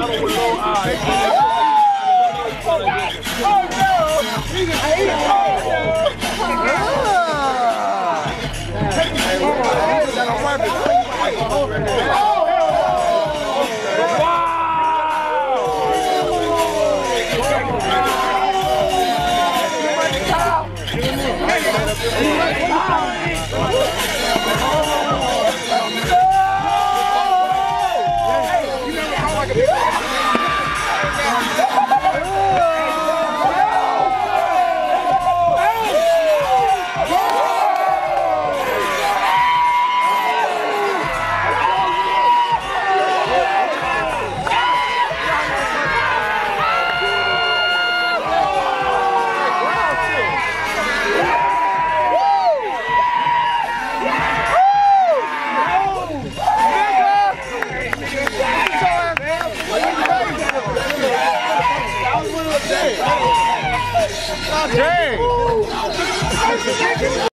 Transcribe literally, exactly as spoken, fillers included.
model with no eyes. Oh no! He just ate it. Oh! Hey!